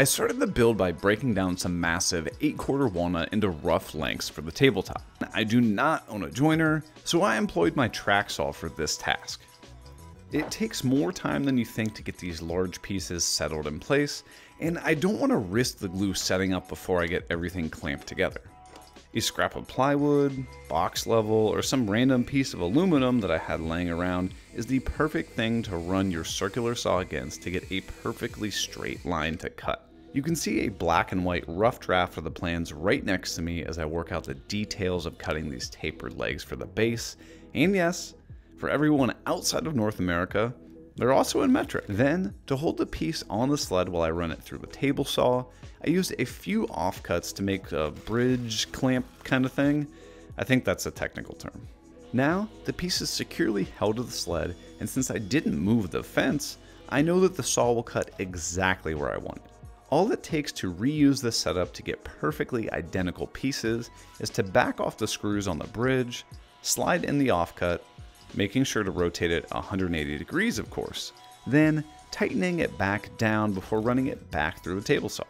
I started the build by breaking down some massive 8-quarter walnut into rough lengths for the tabletop. I do not own a joiner, so I employed my track saw for this task. It takes more time than you think to get these large pieces settled in place, and I don't want to risk the glue setting up before I get everything clamped together. A scrap of plywood, box level, or some random piece of aluminum that I had laying around is the perfect thing to run your circular saw against to get a perfectly straight line to cut. You can see a black and white rough draft of the plans right next to me as I work out the details of cutting these tapered legs for the base, and yes, for everyone outside of North America, they're also in metric. Then, to hold the piece on the sled while I run it through the table saw, I used a few offcuts to make a bridge clamp kind of thing. I think that's a technical term. Now, the piece is securely held to the sled, and since I didn't move the fence, I know that the saw will cut exactly where I want it. All it takes to reuse this setup to get perfectly identical pieces is to back off the screws on the bridge, slide in the offcut, making sure to rotate it 180 degrees, of course, then tightening it back down before running it back through the table saw.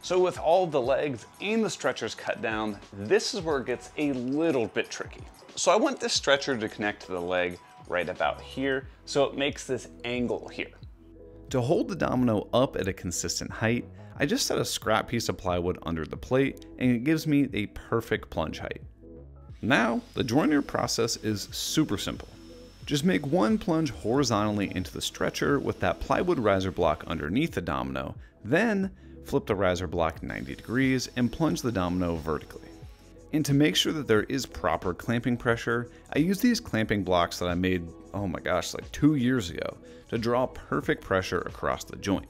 So with all the legs and the stretchers cut down, this is where it gets a little bit tricky. So I want this stretcher to connect to the leg right about here, so it makes this angle here. To hold the domino up at a consistent height, I just set a scrap piece of plywood under the plate, and it gives me a perfect plunge height. Now, the joiner process is super simple. Just make one plunge horizontally into the stretcher with that plywood riser block underneath the domino, then flip the riser block 90 degrees and plunge the domino vertically. And to make sure that there is proper clamping pressure, I use these clamping blocks that I made, oh my gosh, like 2 years ago, to draw perfect pressure across the joint.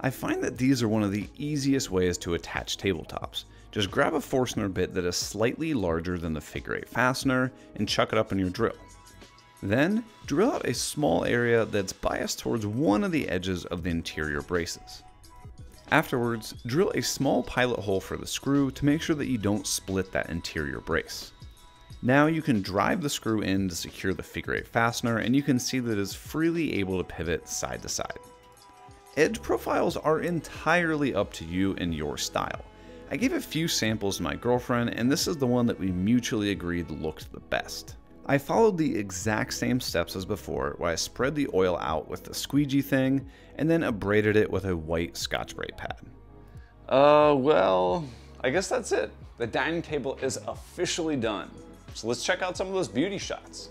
I find that these are one of the easiest ways to attach tabletops. Just grab a Forstner bit that is slightly larger than the figure 8 fastener and chuck it up in your drill. Then drill out a small area that's biased towards one of the edges of the interior braces. Afterwards, drill a small pilot hole for the screw to make sure that you don't split that interior brace. Now you can drive the screw in to secure the figure 8 fastener, and you can see that it is freely able to pivot side to side. Edge profiles are entirely up to you and your style. I gave a few samples to my girlfriend, and this is the one that we mutually agreed looked the best. I followed the exact same steps as before, where I spread the oil out with the squeegee thing and then abraded it with a white Scotch-Brite pad. Well, I guess that's it. The dining table is officially done. So let's check out some of those beauty shots.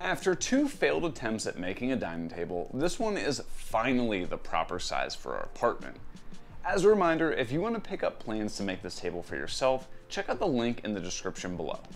After 2 failed attempts at making a dining table, this one is finally the proper size for our apartment. As a reminder, if you want to pick up plans to make this table for yourself, check out the link in the description below.